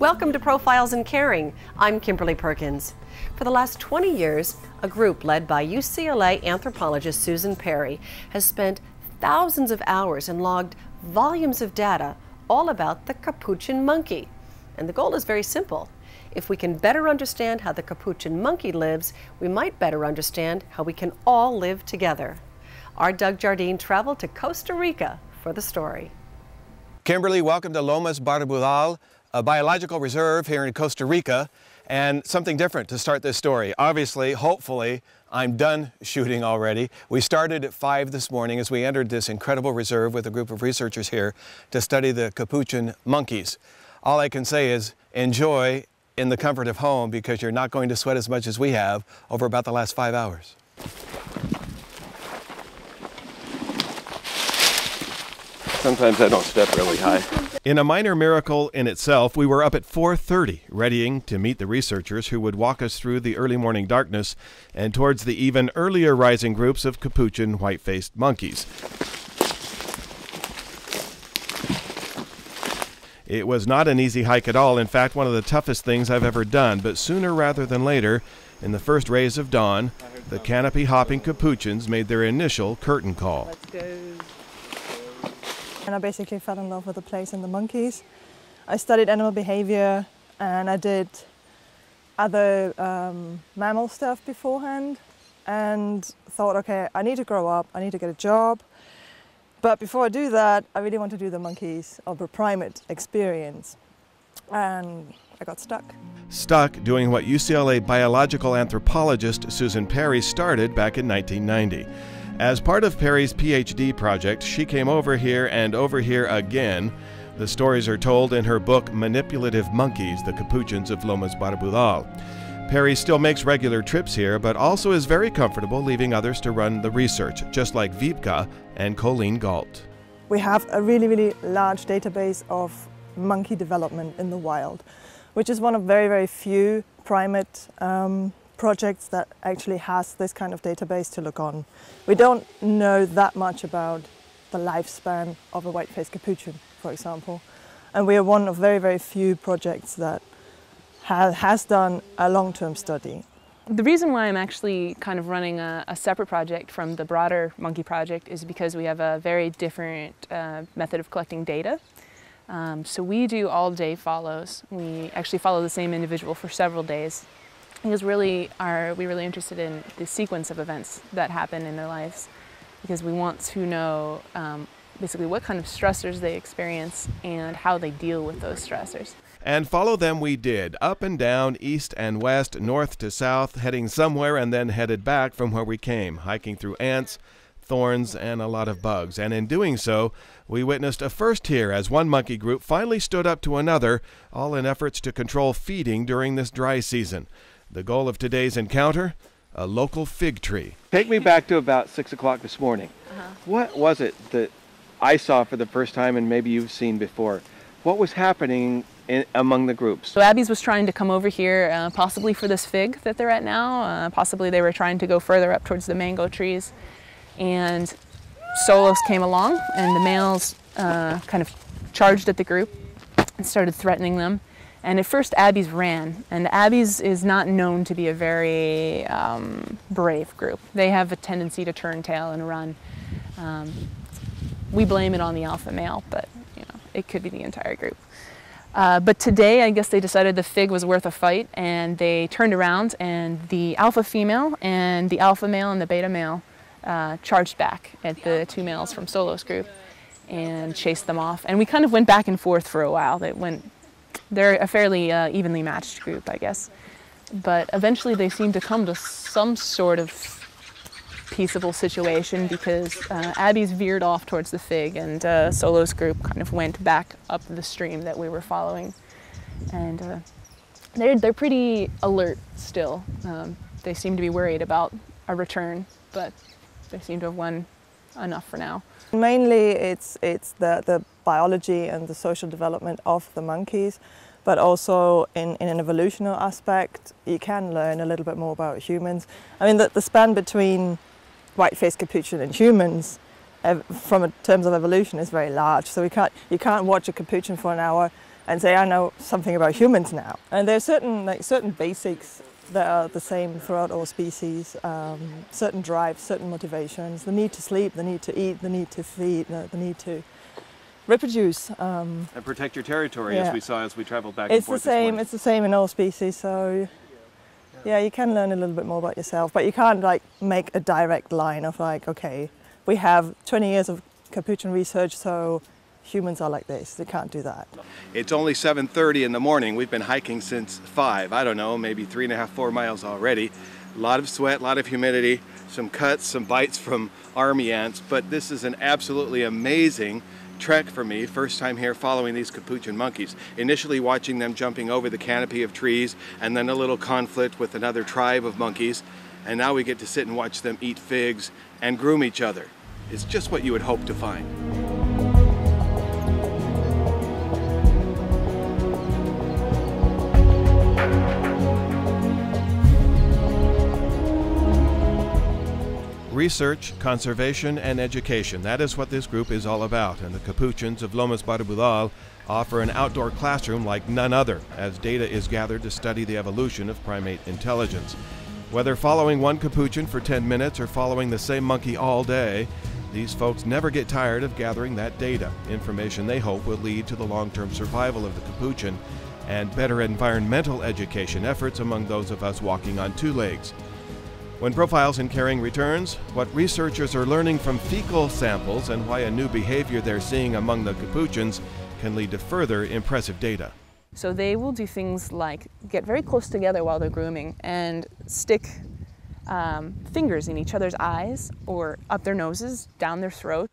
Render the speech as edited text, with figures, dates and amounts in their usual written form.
Welcome to Profiles in Caring. I'm Kimberly Perkins. For the last 20 years, a group led by UCLA anthropologist Susan Perry has spent thousands of hours and logged volumes of data all about the Capuchin monkey. And the goal is very simple. If we can better understand how the Capuchin monkey lives, we might better understand how we can all live together. Our Doug Jardine traveled to Costa Rica for the story. Kimberly, welcome to Lomas Barbudal, a biological reserve here in Costa Rica, and something different to start this story. Obviously, hopefully, I'm done shooting already. We started at 5 this morning as we entered this incredible reserve with a group of researchers here to study the Capuchin monkeys. All I can say is enjoy in the comfort of home, because you're not going to sweat as much as we have over about the last 5 hours. Sometimes I don't step really high. In a minor miracle in itself, we were up at 4:30, readying to meet the researchers who would walk us through the early morning darkness and towards the even earlier rising groups of Capuchin white-faced monkeys. It was not an easy hike at all. In fact, one of the toughest things I've ever done, but sooner rather than later, in the first rays of dawn, the canopy-hopping Capuchins made their initial curtain call. Let's go. And I basically fell in love with the place and the monkeys. I studied animal behavior and I did other mammal stuff beforehand, and thought, okay, I need to grow up, I need to get a job. But before I do that, I really want to do the monkeys or the primate experience. And I got stuck. Stuck doing what UCLA biological anthropologist Susan Perry started back in 1990. As part of Perry's PhD project, she came over here and over here again. The stories are told in her book, Manipulative Monkeys, the Capuchins of Lomas Barbudal. Perry still makes regular trips here, but also is very comfortable leaving others to run the research, just like Wiebke and Colleen Gault. We have a really, really large database of monkey development in the wild, which is one of very, very few primate projects that actually has this kind of database to look on. We don't know that much about the lifespan of a white-faced capuchin, for example. And we are one of very, very few projects that has done a long-term study. The reason why I'm actually kind of running a separate project from the broader monkey project is because we have a very different method of collecting data. So we do all-day follows. We actually follow the same individual for several days, because really we're really interested in the sequence of events that happen in their lives, because we want to know basically what kind of stressors they experience and how they deal with those stressors. And follow them we did, up and down, east and west, north to south, heading somewhere and then headed back from where we came, hiking through ants, thorns, and a lot of bugs. And in doing so, we witnessed a first here as one monkey group finally stood up to another, all in efforts to control feeding during this dry season. The goal of today's encounter, a local fig tree. Take me back to about 6 o'clock this morning. What was it that I saw for the first time, and maybe you've seen before? What was happening among the groups? So Abby's was trying to come over here, possibly for this fig that they're at now. Possibly they were trying to go further up towards the mango trees. And solos came along, and the males kind of charged at the group and started threatening them. And at first, Abby's ran, and Abby's is not known to be a very brave group. They have a tendency to turn tail and run. We blame it on the alpha male, but you know, it could be the entire group. But today, I guess they decided the fig was worth a fight, and they turned around, and the alpha female and the alpha male and the beta male charged back at the two males from Solo's group and chased them off. And we kind of went back and forth for a while. They're a fairly evenly matched group, I guess. But eventually they seem to come to some sort of peaceable situation, because Abby's veered off towards the fig, and Solo's group kind of went back up the stream that we were following. And they're pretty alert still. They seem to be worried about a return, but they seem to have won enough for now. Mainly it's the biology and the social development of the monkeys, but also in an evolutionary aspect, you can learn a little bit more about humans. I mean, the span between white-faced capuchin and humans from terms of evolution is very large, so you can't watch a capuchin for an hour and say, I know something about humans now. And there are certain basics that are the same throughout all species, certain drives, certain motivations, the need to sleep, the need to eat, the need to feed, the need to reproduce. And protect your territory, yeah. As we saw as we traveled back and forth. It's the same in all species, so yeah, you can learn a little bit more about yourself, but you can't like make a direct line of like, okay, we have 20 years of Capuchin research, so humans are like this. They can't do that. It's only 7:30 in the morning. We've been hiking since 5. I don't know, maybe 3.5, 4 miles already. A lot of sweat, a lot of humidity, some cuts, some bites from army ants, but this is an absolutely amazing trek for me. First time here following these Capuchin monkeys. Initially watching them jumping over the canopy of trees, and then a little conflict with another tribe of monkeys, and now we get to sit and watch them eat figs and groom each other. It's just what you would hope to find. Research, conservation, and education. That is what this group is all about, and the Capuchins of Lomas Barbudal offer an outdoor classroom like none other, as data is gathered to study the evolution of primate intelligence. Whether following one Capuchin for 10 minutes or following the same monkey all day, these folks never get tired of gathering that data, information they hope will lead to the long-term survival of the Capuchin and better environmental education efforts among those of us walking on two legs. When Profiles in Caring returns, what researchers are learning from fecal samples and why a new behavior they're seeing among the Capuchins can lead to further impressive data. So they will do things like get very close together while they're grooming and stick fingers in each other's eyes or up their noses, down their throat.